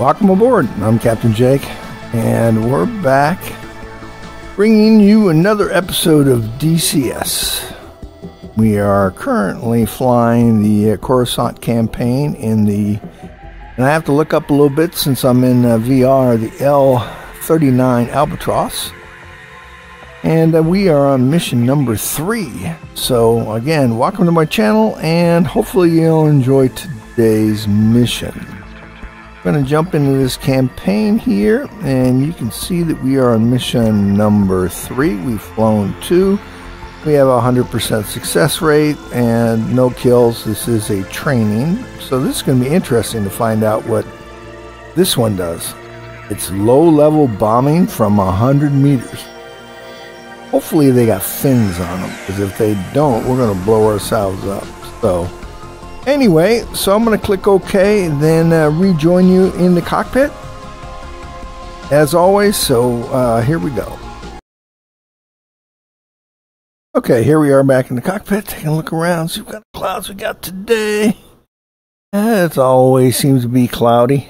Welcome aboard. I'm Captain Jake, and we're back bringing you another episode of DCS. We are currently flying the Kursant Campaign in the, and I have to look up a little bit since I'm in VR, the L-39 Alpha. And we are on mission number 3. So again, welcome to my channel, and hopefully you'll enjoy today's mission. I'm going to jump into this campaign here, and you can see that we are on mission number 3. We've flown 2. We have a 100% success rate and no kills. This is a training, so this is going to be interesting to find out what this one does. It's low-level bombing from 100 meters. Hopefully they got fins on them, because if they don't, we're going to blow ourselves up. So. Anyway, so I'm going to click OK, and then rejoin you in the cockpit, as always, so here we go. Okay, here we are back in the cockpit, taking a look around, see what kind of clouds we got today. It always seems to be cloudy,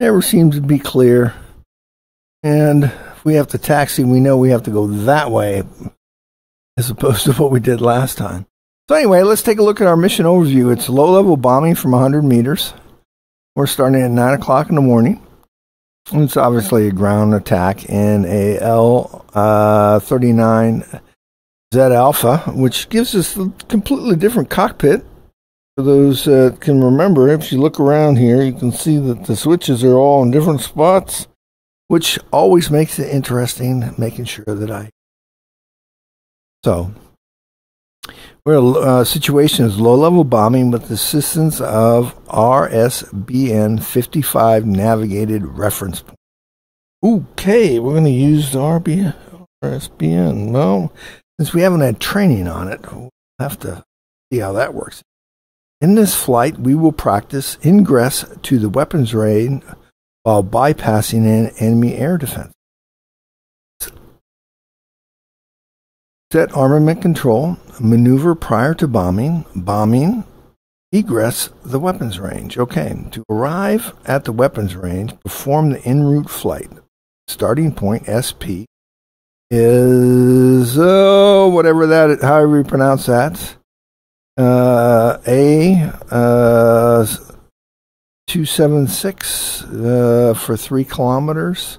never seems to be clear, and if we have to taxi, we know we have to go that way, as opposed to what we did last time. So anyway, let's take a look at our mission overview. It's low-level bombing from 100 meters. We're starting at 9 o'clock in the morning. It's obviously a ground attack in a L-39Z Alpha, which gives us a completely different cockpit. For those that can remember, if you look around here, you can see that the switches are all in different spots, which always makes it interesting, making sure that I... So... Where situation is low-level bombing with the assistance of RSBN-55 navigated reference point. Okay, we're going to use the RSBN. Well, since we haven't had training on it, we'll have to see how that works. In this flight, we will practice ingress to the weapons range while bypassing an enemy air defense. Set armament control, maneuver prior to bombing, egress the weapons range. Okay, to arrive at the weapons range, perform the en route flight. Starting point, SP, is, whatever that is, however you pronounce that, A276 for 3 kilometers.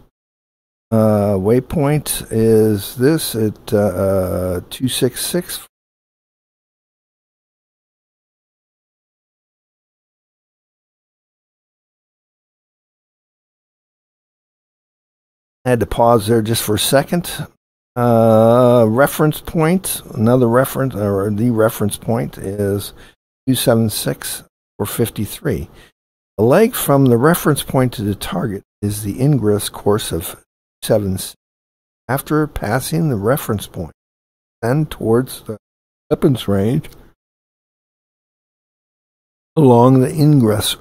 Waypoint is this at 266. I had to pause there just for a second. Reference point, another reference, or the reference point is 276 or 53. The leg from the reference point to the target is the ingress course of 7. After passing the reference point, then towards the weapons range along the ingress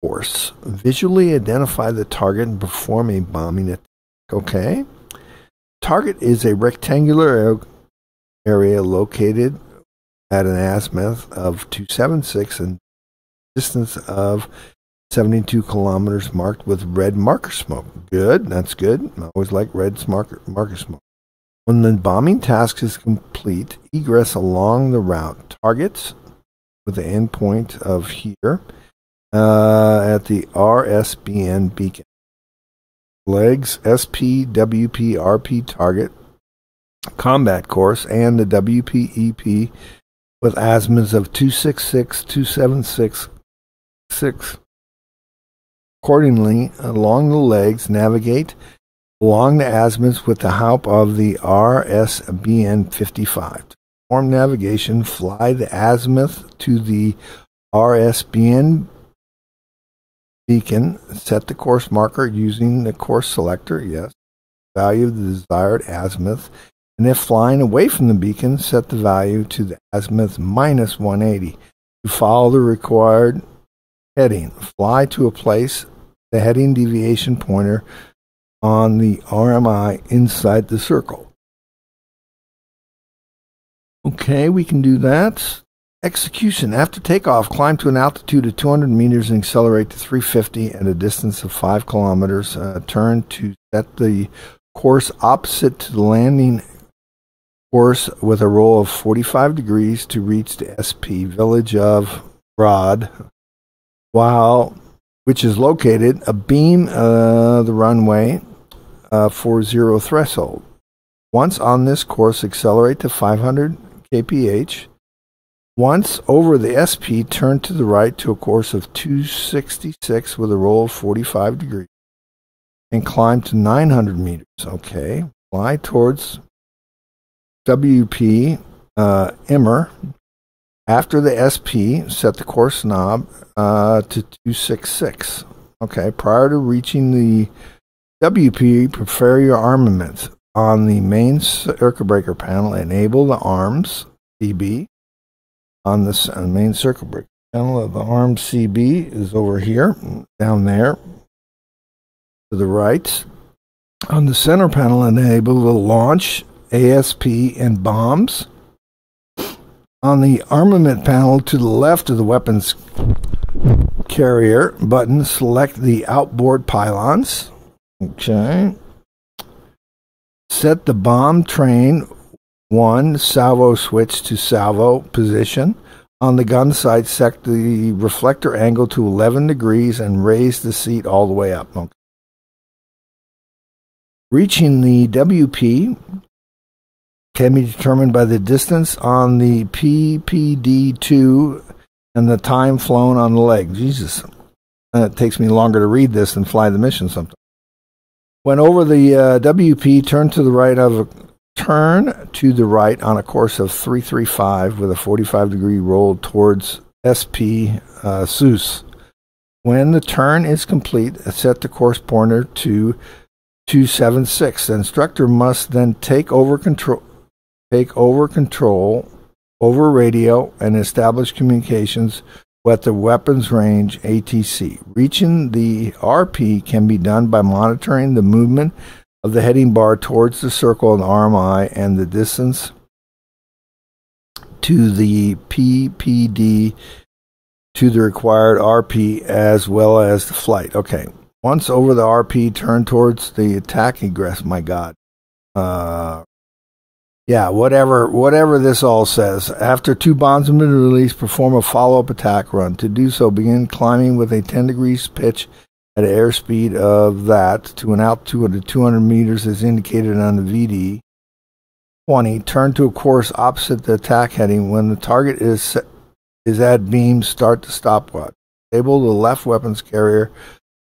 course. Visually identify the target and perform a bombing attack. Okay. Target is a rectangular area located at an azimuth of 276 and distance of 72 kilometers marked with red marker smoke. Good, that's good. I always like red marker smoke. When the bombing task is complete, egress along the route. Targets with the endpoint of here at the RSBN beacon. Legs, SP, WP, RP target, combat course, and the WPEP with azimuths of 266, 276, 6. Accordingly, along the legs, navigate along the azimuths with the help of the RSBN-55. To perform navigation, fly the azimuth to the RSBN beacon. Set the course marker using the course selector, yes. Value of the desired azimuth. And if flying away from the beacon, set the value to the azimuth minus 180. To follow the required heading, fly to a place, the heading deviation pointer on the RMI inside the circle. Okay, we can do that. Execution. After takeoff, climb to an altitude of 200 meters and accelerate to 350 at a distance of 5 kilometers. Turn to set the course opposite to the landing course with a roll of 45 degrees to reach the SP village of Brod, which is located abeam the runway 40 threshold. Once on this course, accelerate to 500 kph. Once over the SP, turn to the right to a course of 266 with a roll of 45 degrees and climb to 900 meters. Okay. Fly towards WP Emmer. After the SP, set the course knob to 266. Okay. Prior to reaching the WP, prepare your armaments. On the main circuit breaker panel, enable the arms CB. On the main circuit breaker panel, the arm CB is over here, down there, to the right. On the center panel, enable the launch, ASP, and bombs. On the armament panel, to the left of the weapons carrier button, select the outboard pylons. Okay. Set the bomb train 1 salvo switch to salvo position. On the gun sight, set the reflector angle to 11 degrees and raise the seat all the way up. Okay. Reaching the WP can be determined by the distance on the PPD2 and the time flown on the leg. Jesus, it takes me longer to read this than fly the mission sometimes. When over the WP, turn to the right on a course of 335 with a 45-degree roll towards SP Seuss. When the turn is complete, set the course pointer to 276. The instructor must then take over control over radio and establish communications with the weapons range ATC. Reaching the RP can be done by monitoring the movement of the heading bar towards the circle in the RMI and the distance to the PPD to the required RP as well as the flight. Okay. Once over the RP, turn towards the attack egress. My God. Yeah, whatever this all says. After 2 bombs have been released, perform a follow-up attack run. To do so, begin climbing with a 10 degrees pitch at an airspeed of that to an altitude of 200 meters as indicated on the VD 20. Turn to a course opposite the attack heading. When the target is at beam, start the stopwatch. Disable the left weapons carrier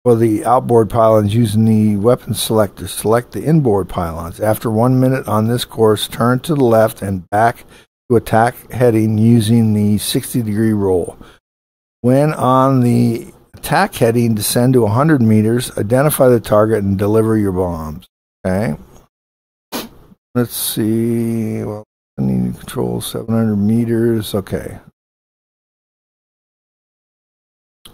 for the outboard pylons using the weapon selector. Select the inboard pylons. After 1 minute on this course, turn to the left and back to attack heading using the 60-degree roll. When on the attack heading, descend to 100 meters, identify the target, and deliver your bombs. Okay. Let's see. Well, I need to control 700 meters. Okay.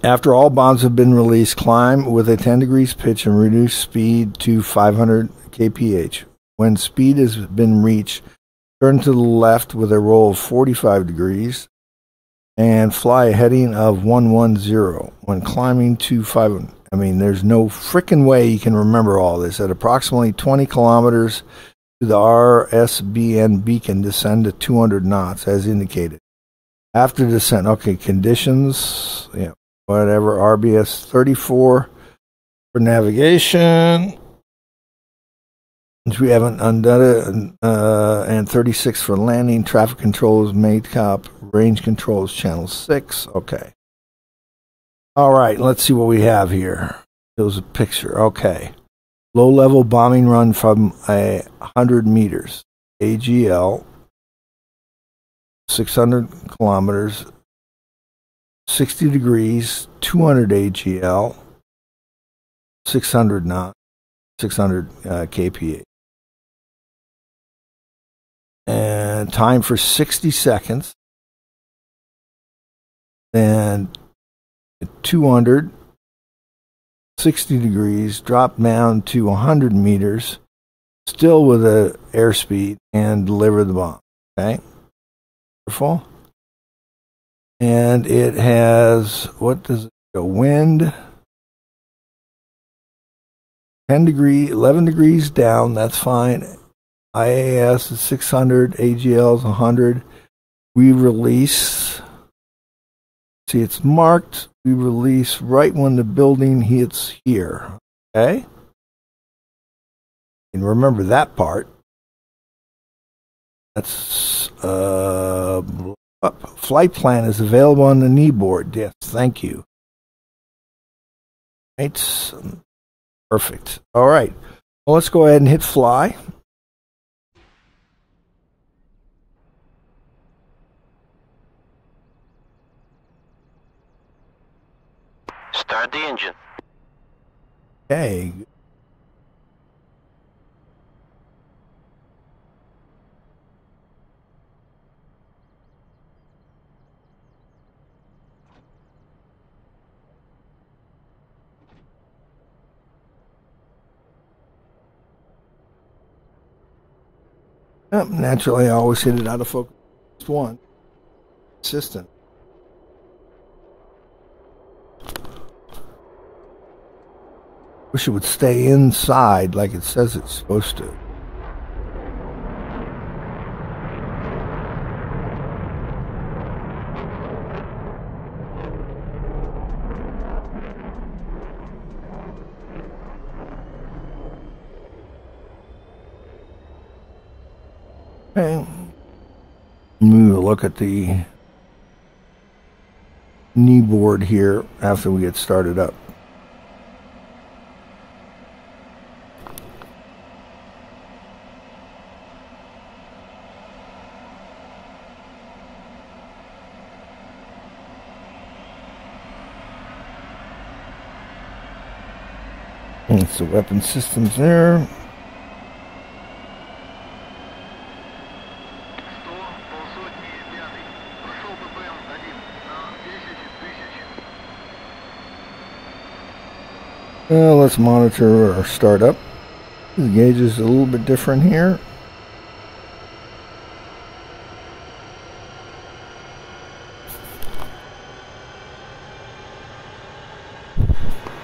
After all bombs have been released, climb with a 10 degrees pitch and reduce speed to 500 kph. When speed has been reached, turn to the left with a roll of 45 degrees and fly a heading of 110. When climbing to 500, I mean, there's no frickin' way you can remember all this. At approximately 20 kilometers to the RSBN beacon, descend to 200 knots as indicated. After descent, okay, conditions, yeah. Whatever, RBS 34 for navigation, which we haven't undone, and 36 for landing. Traffic controls, mate cop, range controls, channel 6. Okay. All right, let's see what we have here. Shows a picture. Okay. Low-level bombing run from 100 meters. AGL, 600 kilometers. 60 degrees, 200 AGL, 600 knots, 600 kph. And time for 60 seconds. Then 200, 60 degrees, drop down to 100 meters, still with an airspeed, and deliver the bomb. Okay? Wonderful. And it has, what does it go? Wind, 10 degrees, 11 degrees down, that's fine. IAS is 600, AGL is 100. We release, see it's marked, we release right when the building hits here, okay? And remember that part. That's, flight plan is available on the knee board. Yes, thank you. Right. Perfect. All right. Well, let's go ahead and hit fly. Start the engine. Okay. Naturally, I always hit it out of focus. One. Consistent. Wish it would stay inside like it says it's supposed to. Okay, we will look at the knee board here after we get started up. And so weapon systems there. Well, let's monitor our startup. The gauge is a little bit different here.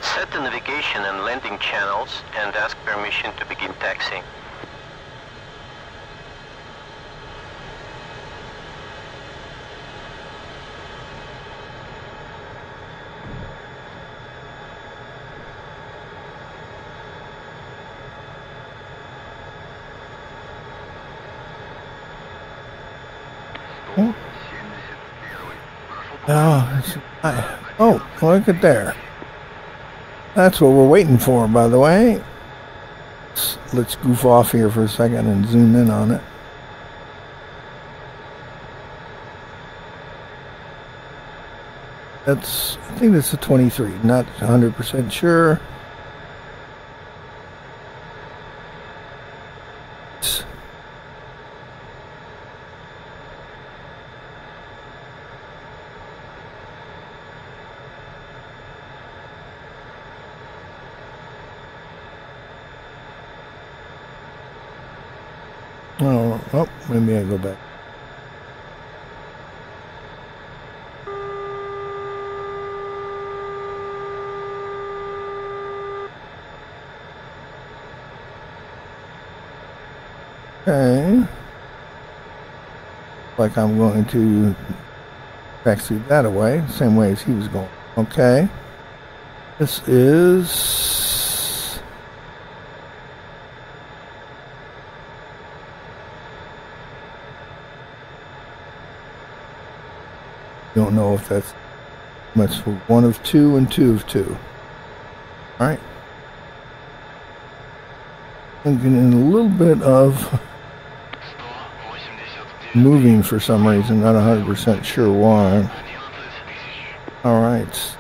Set the navigation and landing channels and ask permission to begin taxiing. Oh, look at there. That's what we're waiting for, by the way. Let's goof off here for a second and zoom in on it. That's, I think that's a 23, not 100% sure. Oh, maybe I go back. Okay. Like I'm going to taxi that away, same way as he was going. Okay. This is... Don't know if that's much for one of two and two of two. All right. Thinking in a little bit of moving for some reason. Not 100% sure why. All right.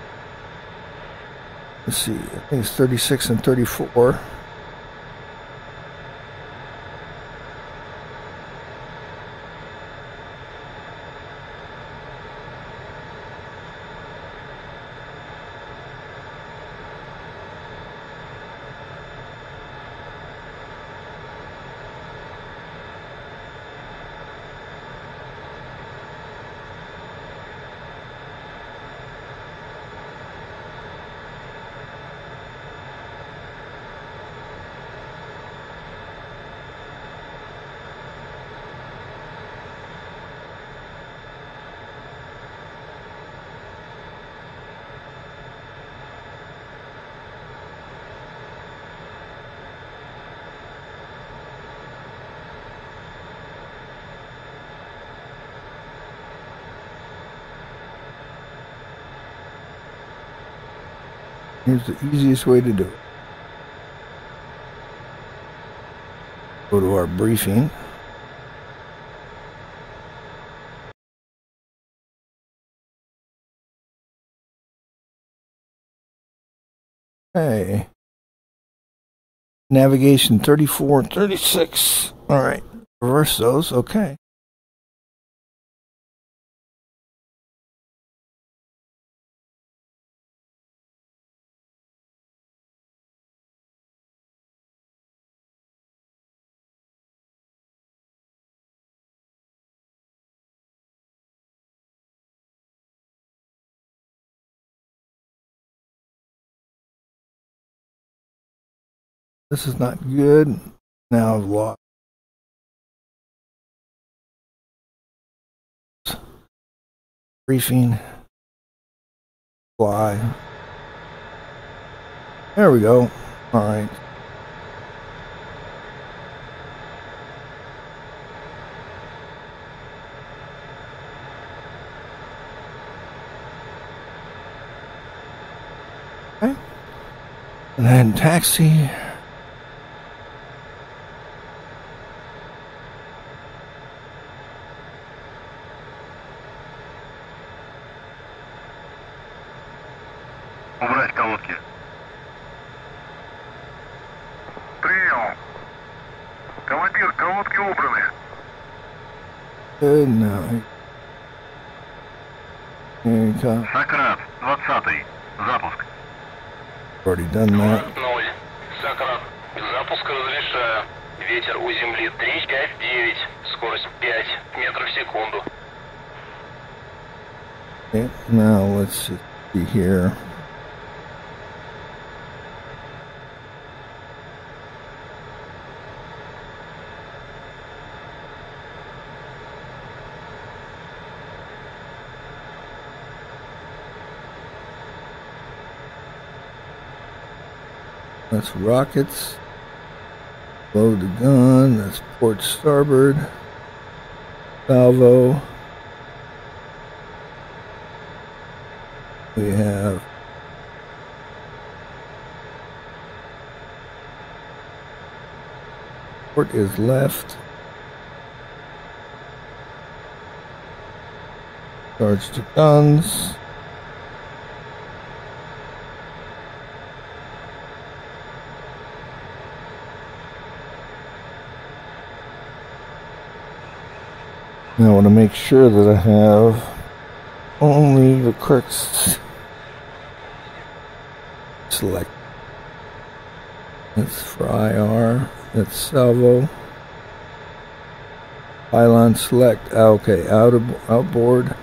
Let's see. I think it's 36 and 34. Here's the easiest way to do it. Go to our briefing. Hey. Navigation 34 and 36. All right. Reverse those. Okay. This is not good. Now I've lost. Briefing. Fly. There we go. All right. Okay. And then taxi. Good night. Here you come. Sakrat, 20. Запуск. Already done that. Sakrat, запуск разрешаю. Ветер у земли 359. Скорость 5 метров в секунду. Okay, now let's see here. That's rockets. Load the gun. That's port starboard. Salvo. We have port is left. Charge to guns. I want to make sure that I have only the correct select. That's for IR. That's salvo. Pylon select. Okay, outboard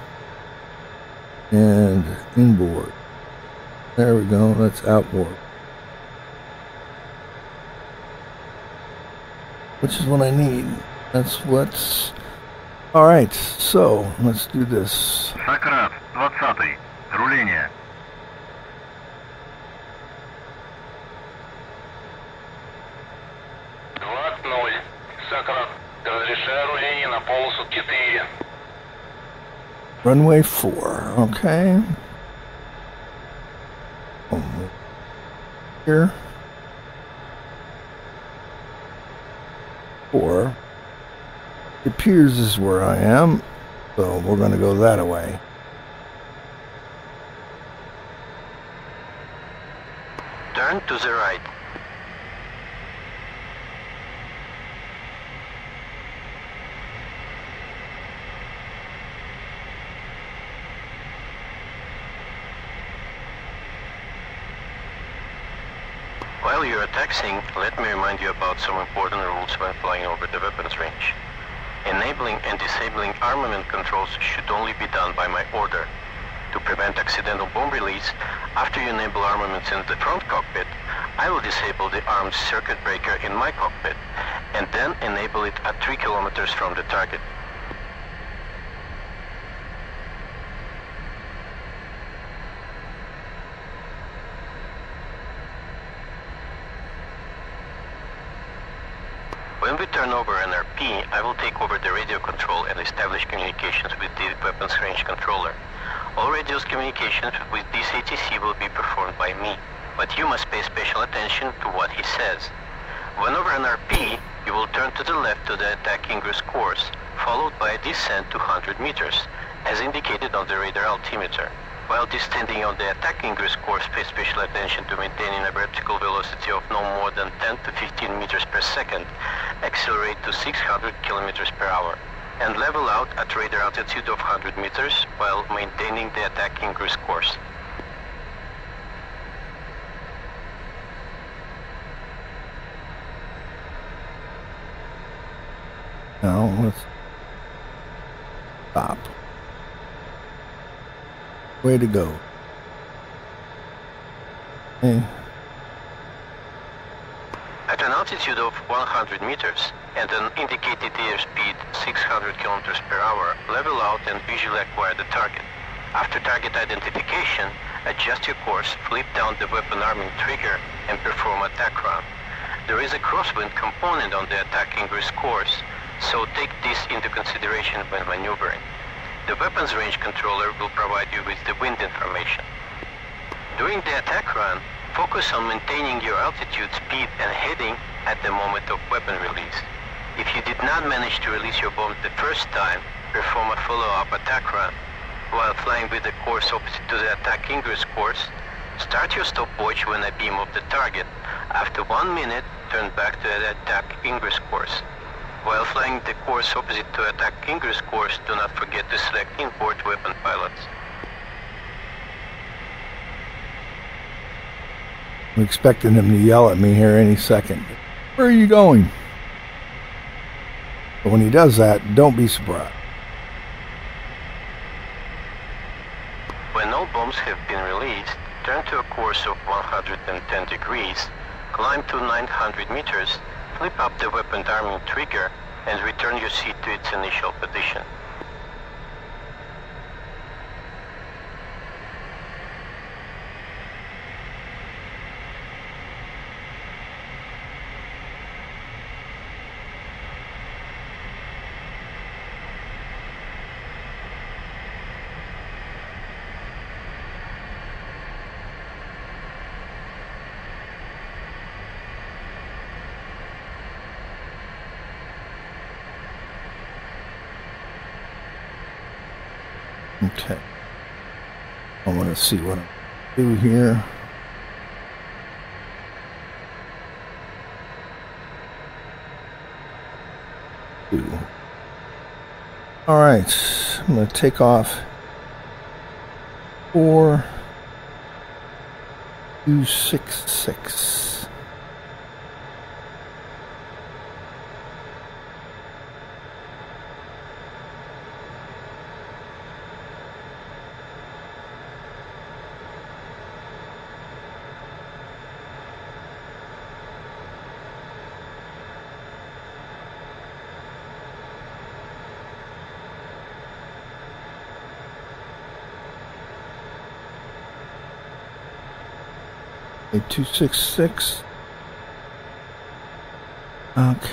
and inboard. There we go. That's outboard. Which is what I need. That's what's. All right, so let's do this. Sakrat, 20. Руление. Sakrat, разрешаю руление на полосу 4. Runway 4. Okay. Here. 4. It appears is where I am, so we're going to go that away. Turn to the right. While you are taxiing, let me remind you about some important rules when flying over the weapons range. Enabling and disabling armament controls should only be done by my order. To prevent accidental bomb release, after you enable armaments in the front cockpit, I will disable the armed circuit breaker in my cockpit, and then enable it at 3 kilometers from the target. When we turn over an RP, I will take over the radio control and establish communications with the weapons range controller. All radio communications with this ATC will be performed by me. but you must pay special attention to what he says. Whenever an RP, you will turn to the left to the attack ingress course, followed by a descent to 100 meters, as indicated on the radar altimeter. While descending on the attack ingress course, pay special attention to maintaining a vertical velocity of no more than 10 to 15 meters per second, accelerate to 600 kilometers per hour, and level out at radar altitude of 100 meters while maintaining the attack ingress course. Now let's stop. Way to go. Hey. At an altitude of 100 meters and an indicated airspeed 600 kilometers per hour, level out and visually acquire the target. After target identification, adjust your course, flip down the weapon arming trigger, and perform attack run. There is a crosswind component on the attack ingress course, so take this into consideration when maneuvering. The weapons range controller will provide you with the wind information. During the attack run, focus on maintaining your altitude, speed, and heading at the moment of weapon release. If you did not manage to release your bomb the first time, perform a follow-up attack run. While flying with the course opposite to the attack ingress course, start your stopwatch when a beam of the target. After 1 minute, turn back to the attack ingress course. While flying the course opposite to attack ingress course, do not forget to select import weapon pilots. I'm expecting him to yell at me here any second. Where are you going? But when he does that, don't be surprised. When all bombs have been released, turn to a course of 110 degrees, climb to 900 meters, flip up the weapon arming trigger and return your seat to its initial position. Okay, I want to see what I do here. All right, I'm going to take off 4266. A 266. Okay.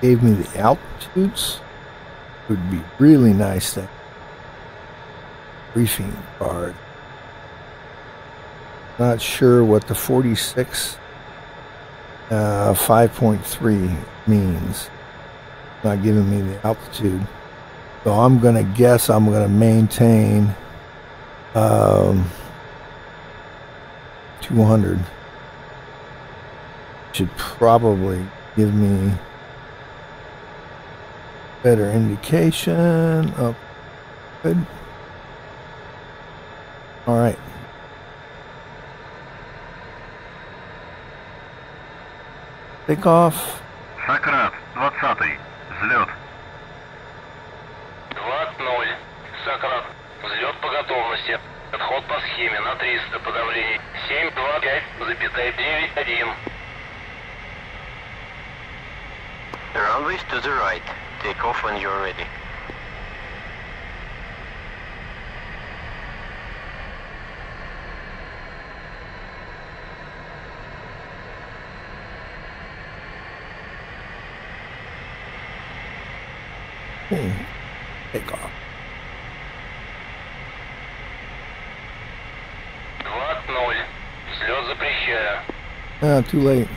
Gave me the altitudes. Would be really nice that briefing card. Not sure what the 46 5.3 means. Not giving me the altitude, so I'm gonna guess I'm gonna maintain 200. Should probably give me better indication. Oh, good. All right. Take off. Сократ, 20-й. Взлет. 2-0. Сократ. Взлет по готовности. Отход по схеме на 300. Подавление 725,91. The runway's to the right. Take off when you're ready. Take off. Ah, too late.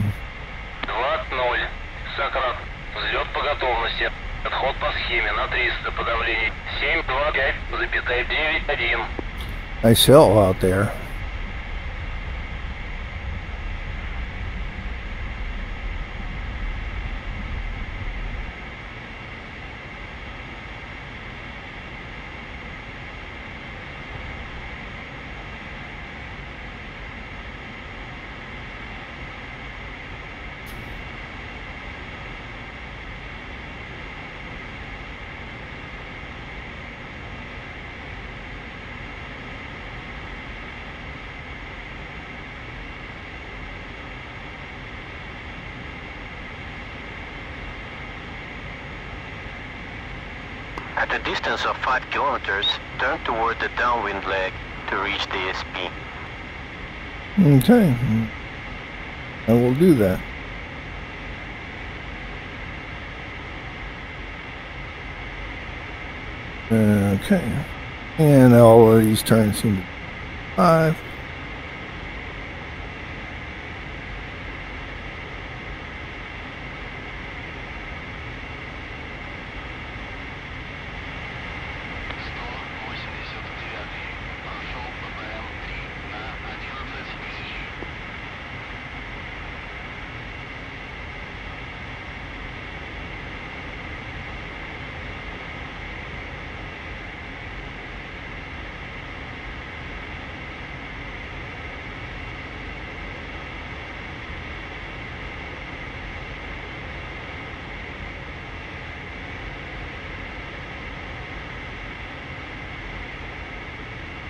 I sell out there. At a distance of 5 kilometers, turn toward the downwind leg to reach the SP. Okay, I will do that. Okay, and all of these turns seem to be 5.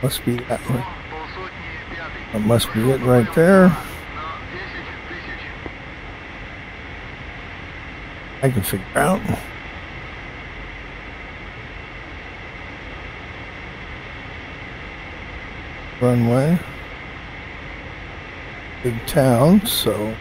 Must be that one. That must be it right there. I can figure out. Runway. Big town, so.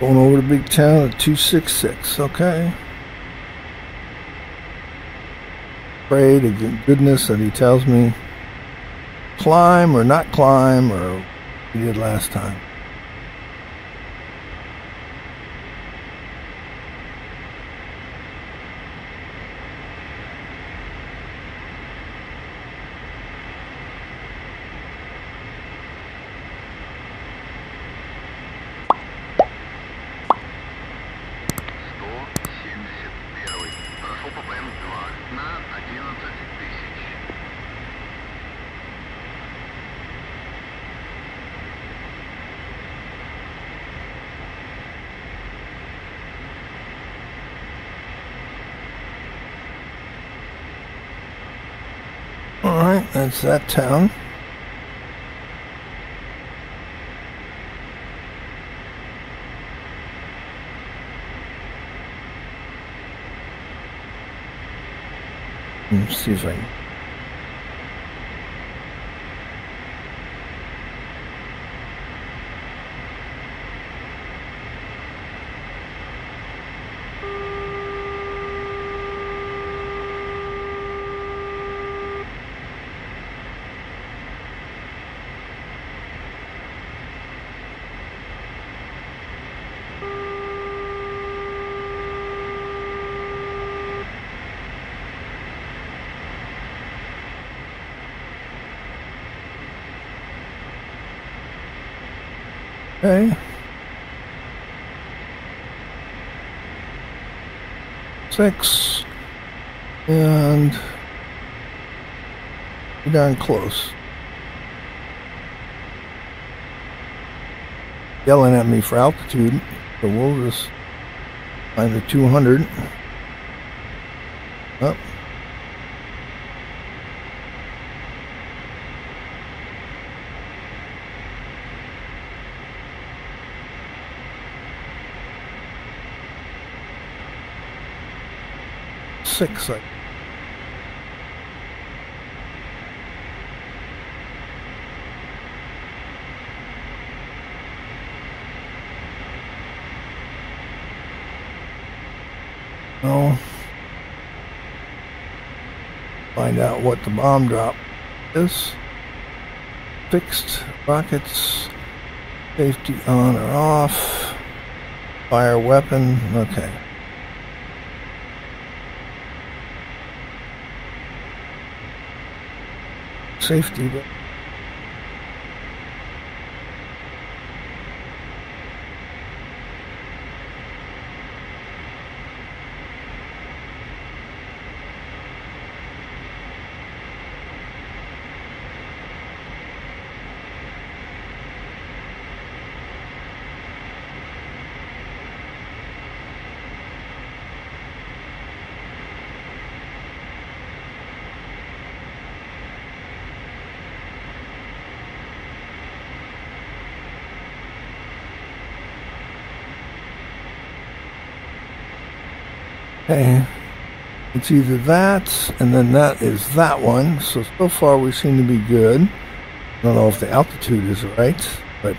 Going over to Big Town at 266, okay. Pray to goodness that he tells me climb or not climb or what he did last time. Alright, that's that town. Let's see if I can. Okay. Six and darn close. Yelling at me for altitude, so we'll just find the 200. Up. Six. No. Find out what the bomb drop is. Fixed rockets. Safety on or off. Fire weapon. Okay. Safety, but okay, it's either that, and then that is that one. So far we seem to be good. I don't know if the altitude is right, but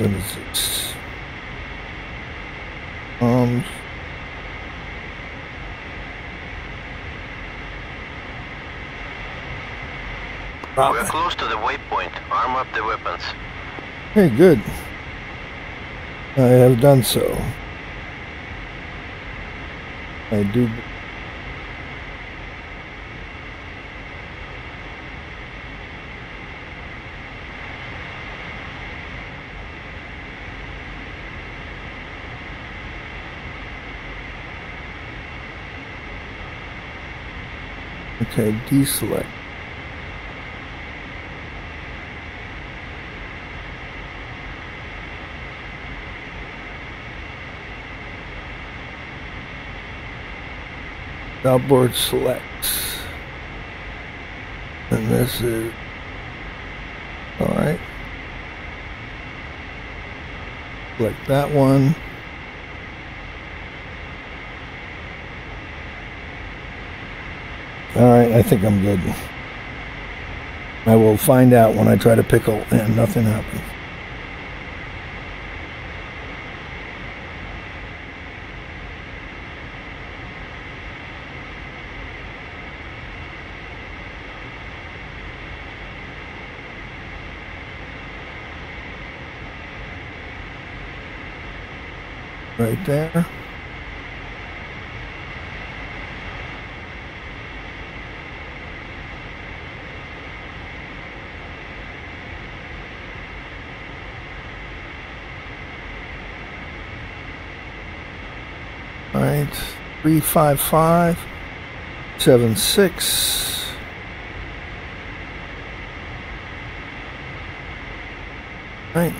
let me see. We're close to the waypoint. Arm up the weapons. Very good. I have done so. I do. Okay, deselect. Outboard selects. And this is all right. Select that one. All right, I think I'm good. I will find out when I try to pickle and nothing happens. Right there. All right, 35576. All right.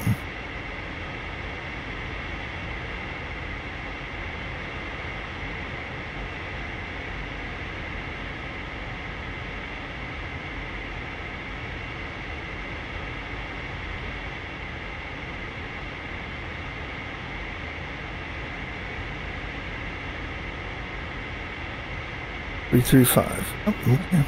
Through 5. Oh, okay.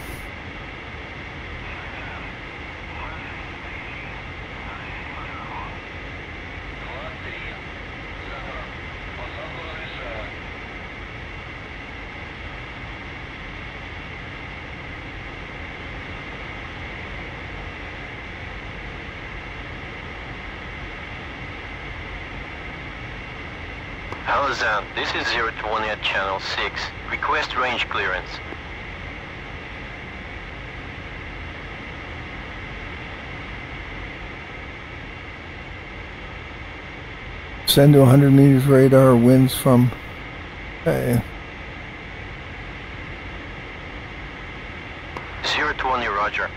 Alazan, this is 020 at Channel 6. Request range clearance. Send to 100 meters radar, winds from... Hey. 020, roger.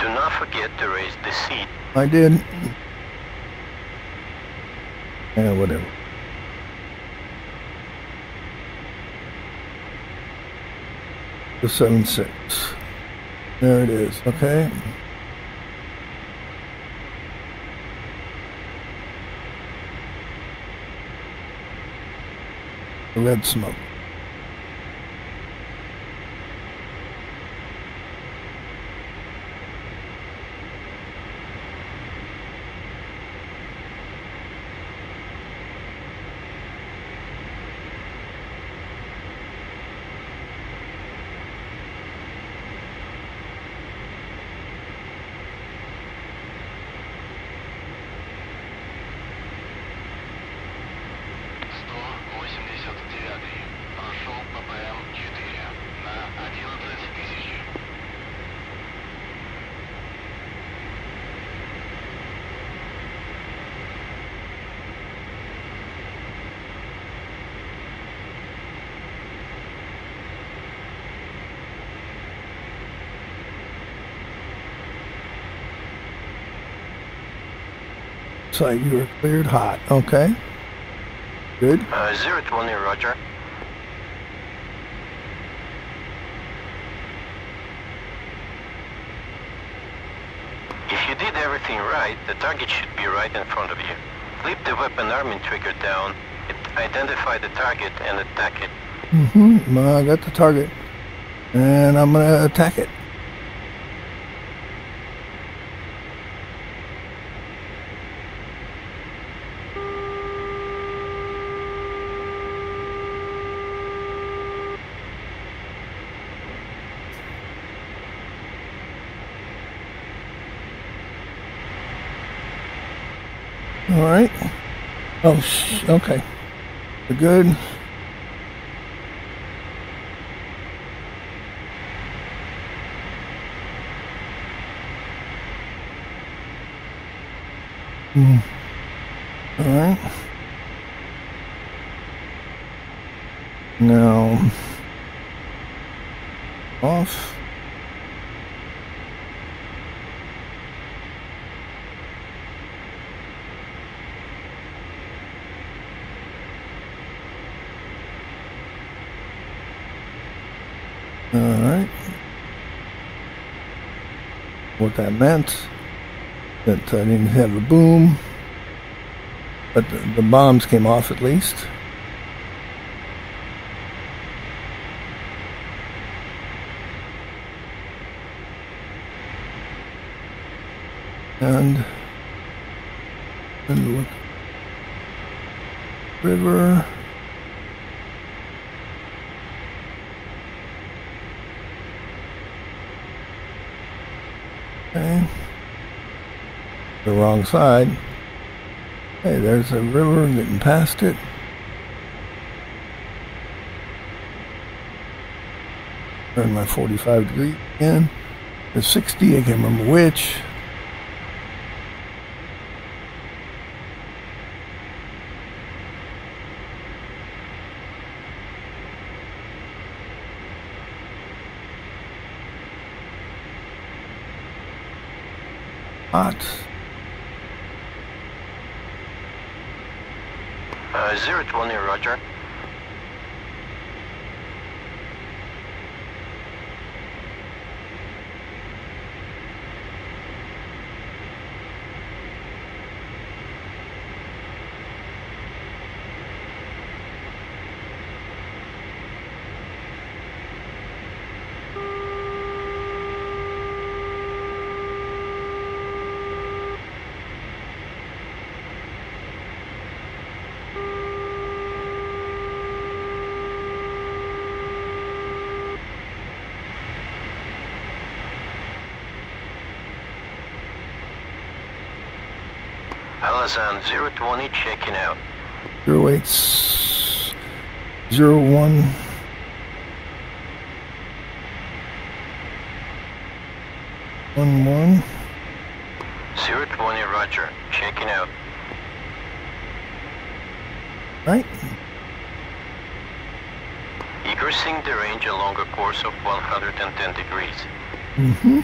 Do not forget to raise the seat. I did. Yeah, whatever. The 76. There it is. Okay. Red smoke. So you were cleared hot. Okay. Good. 020, roger. If you did everything right, the target should be right in front of you. Flip the weapon arming trigger down, identify the target and attack it. Well, I got the target. And I'm going to attack it. Alright. Oh, okay. We're good. Alright. Now, off. What that meant, that I didn't have a boom, but the bombs came off at least. And look, river. The wrong side. Hey, there's a river, getting past it. Turn my 45 degree in. There's 60, I can't remember which. Hot. 020, roger. Kursant 020 checking out. 0801. One, 020, roger. Checking out. Right. Increasing the range along a course of 110 degrees. Mm-hmm.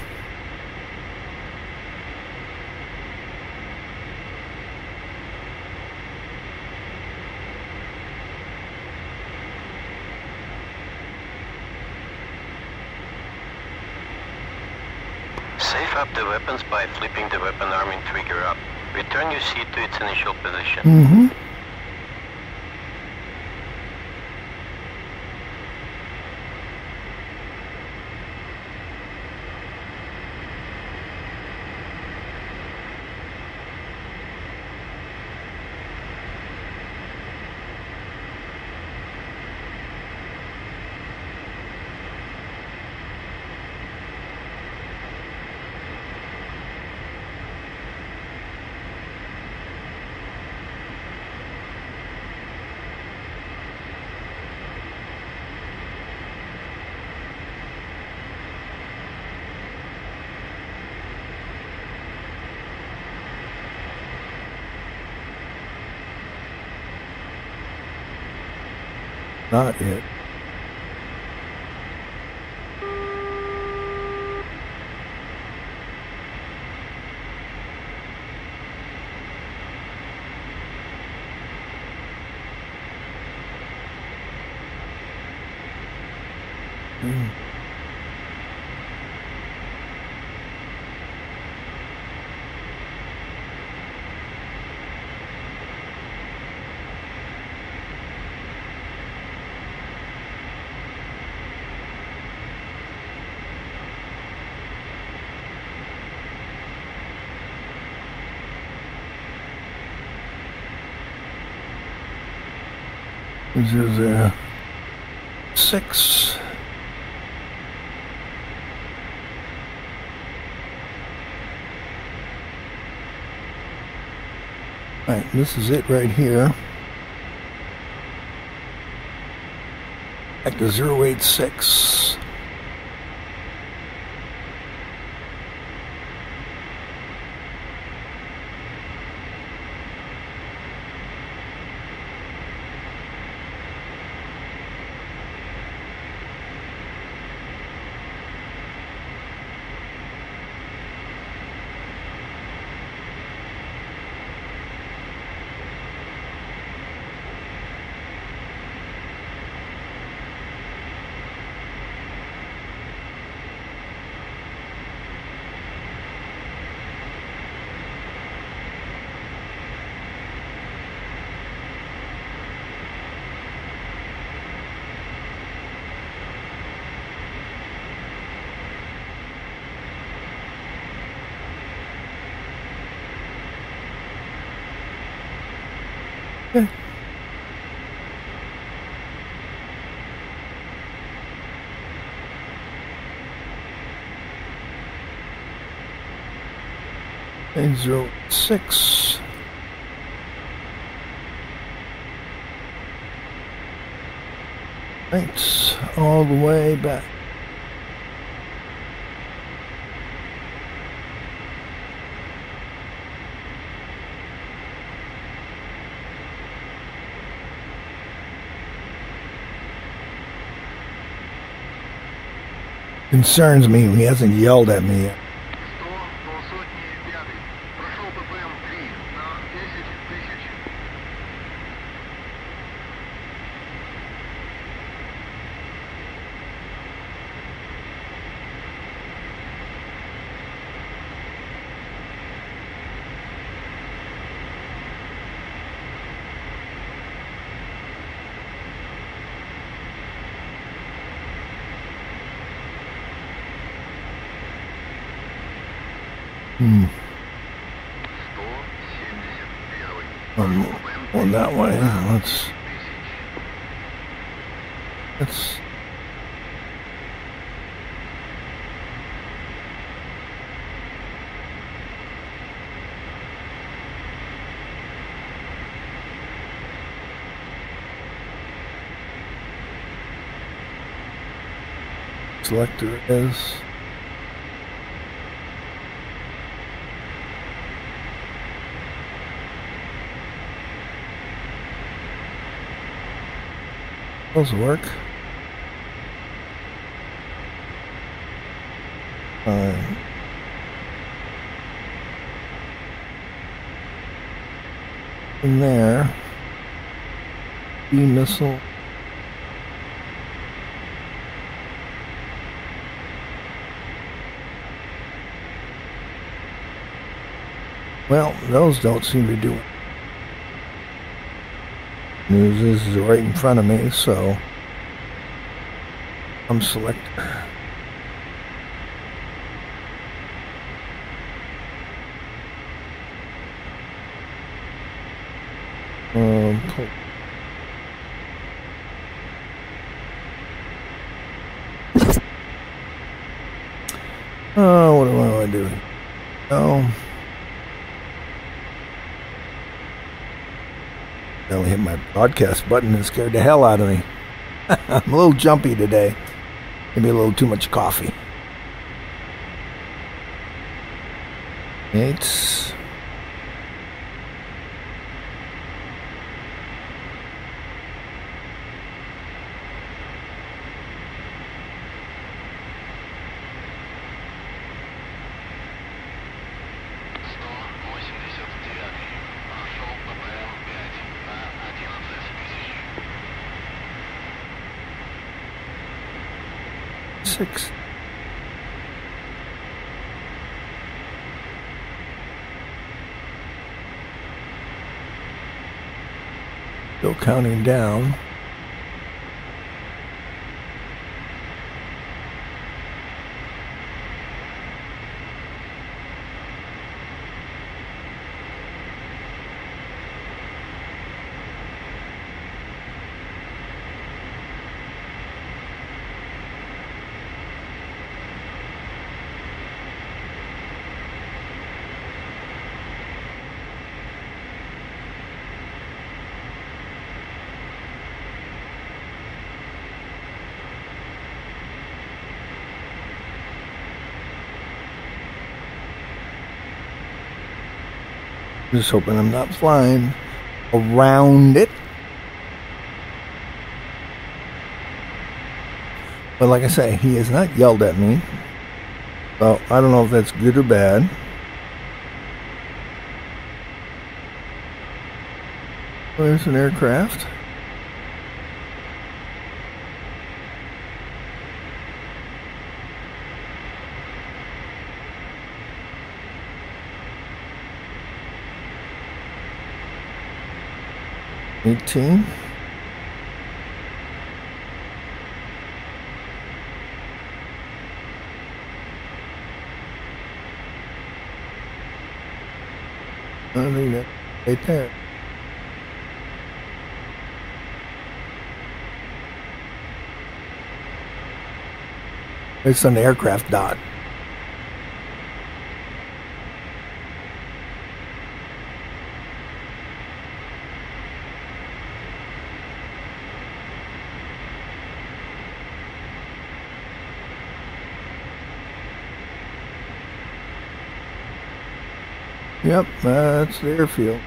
Save up the weapons by flipping the weapon arm and trigger up. Return your seat to its initial position. Mm-hmm. Not it. This is a 6. All right, this is it right here. Back to 086. And 06. Thanks, all the way back. Concerns me when he hasn't yelled at me yet. On that way, let's selector is. Those work. In there, B missile. Well, those don't seem to do it. News is right in front of me, so I'm selector. What do I want to do? Oh. I only hit my broadcast button and scared the hell out of me. I'm a little jumpy today. Maybe a little too much coffee. It's six. Still counting down. Just hoping I'm not flying around it. But like I say, he has not yelled at me. Well, I don't know if that's good or bad. Well, there's an aircraft. I think that right there. It's an aircraft dot. Yep, that's the airfield.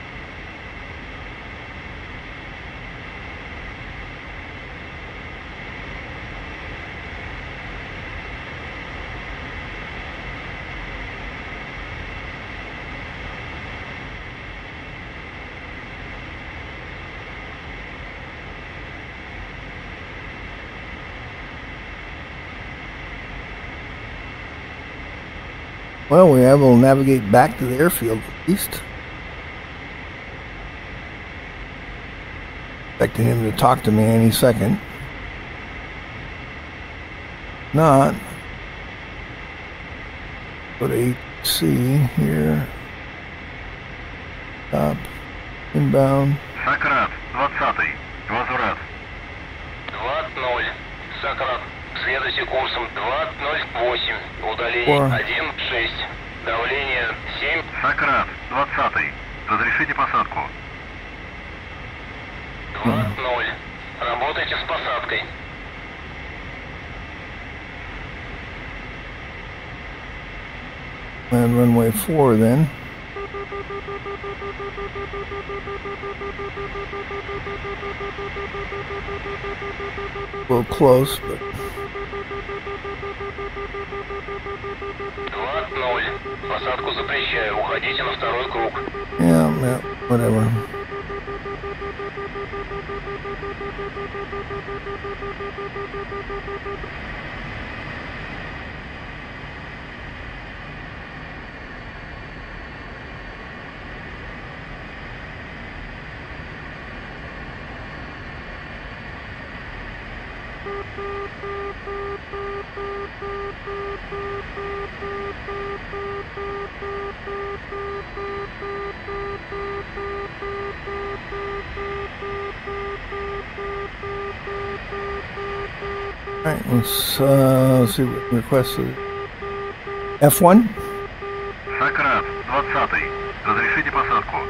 Well, we have to navigate back to the airfield at least. Expecting him to talk to me any second. Not. Go to ATC here. Stop. Inbound. Sakarab, 20. 20. 20. Sakarab. Следуйте курсом 208. Удаление 1-6. Давление 7. Сократ, 20. Разрешите посадку. 2-0. Работайте с посадкой. Land runway 4 then. A little close, but... Yeah, whatever. Alright, let's see what requested. F1? Сократ, 20-й. Разрешите посадку.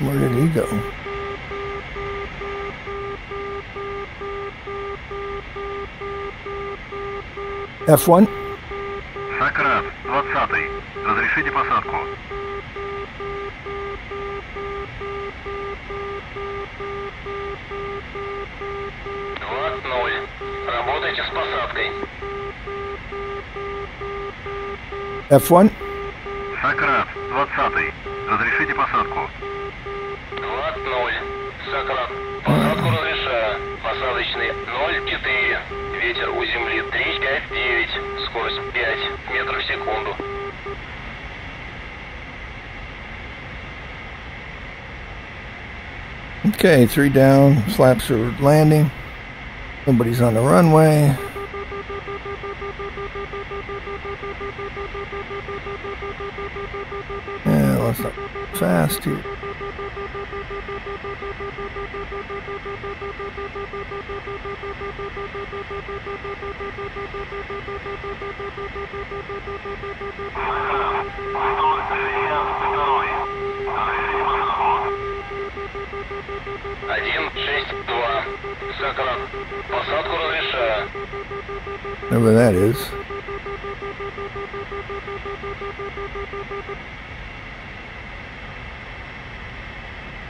Where did he go? F1? Сократ, 20-й. Разрешите посадку. Работайте с посадкой. F1? Сократ, 20-й. Разрешите посадку. 20-0. Сократ. Посадку разрешаю. Посадочный 0-4. Ветер у земли 3-5-9. Скорость 5 метров в секунду. Okay, 3 down. Flaps are landing. Nobody's on the runway. Let's not go fast here. Whatever that is.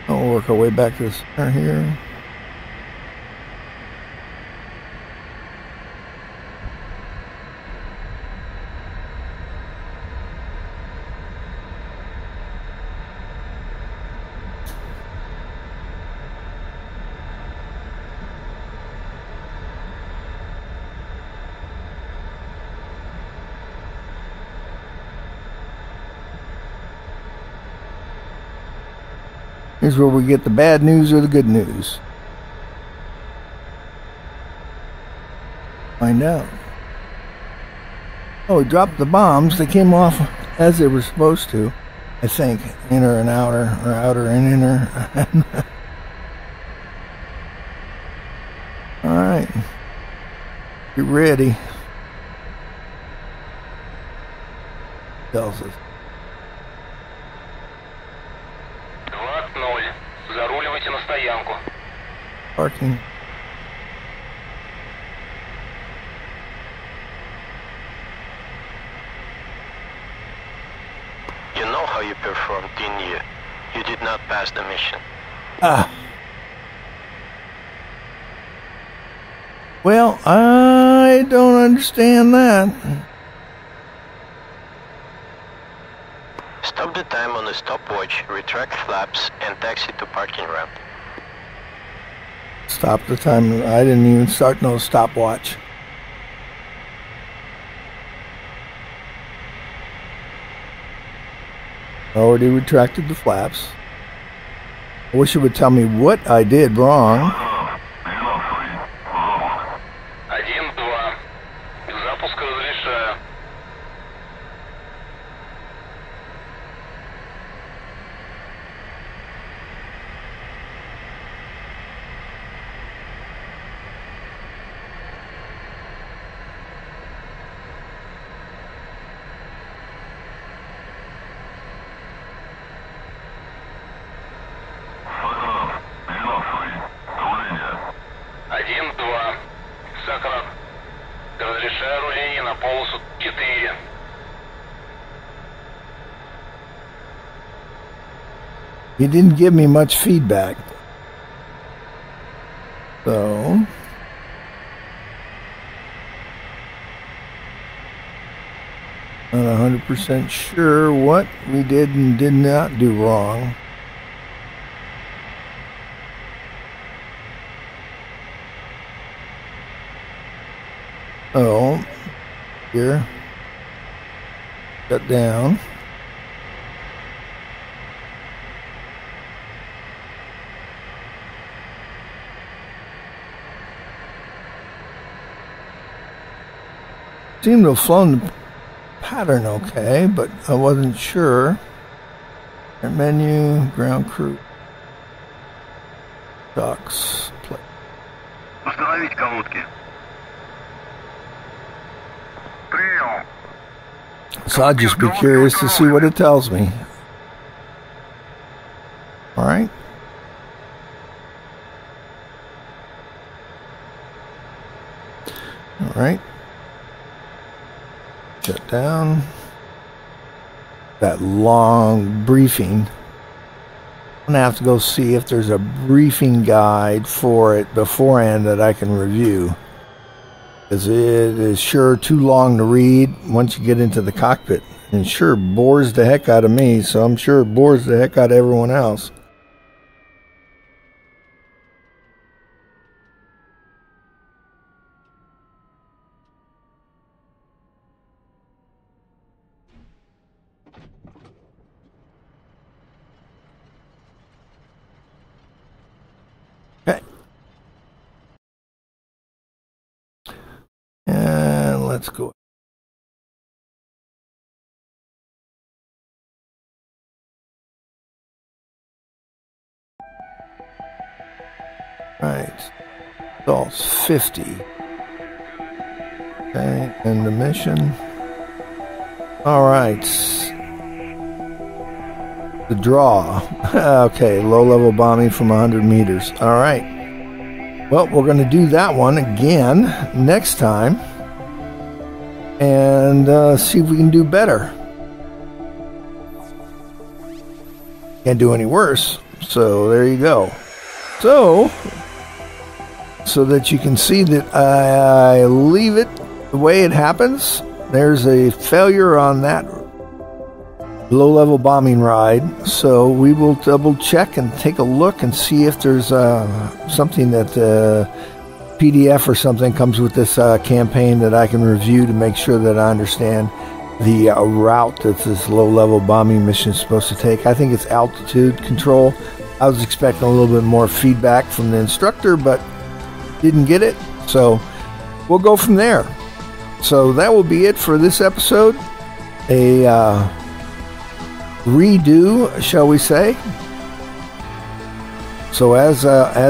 I'll work our way back to the center here. Here's where we get the bad news or the good news. Find out. Oh, we dropped the bombs. They came off as they were supposed to, I think. Inner and outer, or outer and inner. Alright. Get ready. Tells us. Parking. You know how you performed, didn't you? You did not pass the mission. Well, I don't understand that. Stop the time on the stopwatch, retract flaps, and taxi to parking ramp. Stop the time. I didn't even start no stopwatch. Already retracted the flaps. I wish it would tell me what I did wrong. He didn't give me much feedback. So... not 100% sure what we did and did not do wrong. Oh, here. Shut down. Seemed to have flown the pattern okay, but I wasn't sure. Menu, ground crew, docks, play. Остановить колодки. So I'll just be curious to see what it tells me. All right. All right. Shut down. That long briefing. I'm going to have to go see if there's a briefing guide for it beforehand that I can review. Because it is sure too long to read once you get into the cockpit. And sure bores the heck out of me, so I'm sure it bores the heck out of everyone else. Let's go. Right. That's 50. Okay, end the mission. All right. The draw. Okay, low-level bombing from 100 meters. All right. Well, we're going to do that one again next time. And see if we can do better. Can't do any worse. So there you go. So that you can see that I leave it the way it happens. There's a failure on that low-level bombing ride. So we will double check and take a look and see if there's something that... PDF or something comes with this campaign that I can review to make sure that I understand the route that this low-level bombing mission is supposed to take. I think it's altitude control. I was expecting a little bit more feedback from the instructor, but didn't get it. So we'll go from there. So that will be it for this episode. A redo, shall we say. So as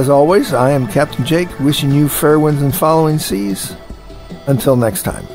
always, I am Captain Jake, wishing you fair winds and following seas. Until next time.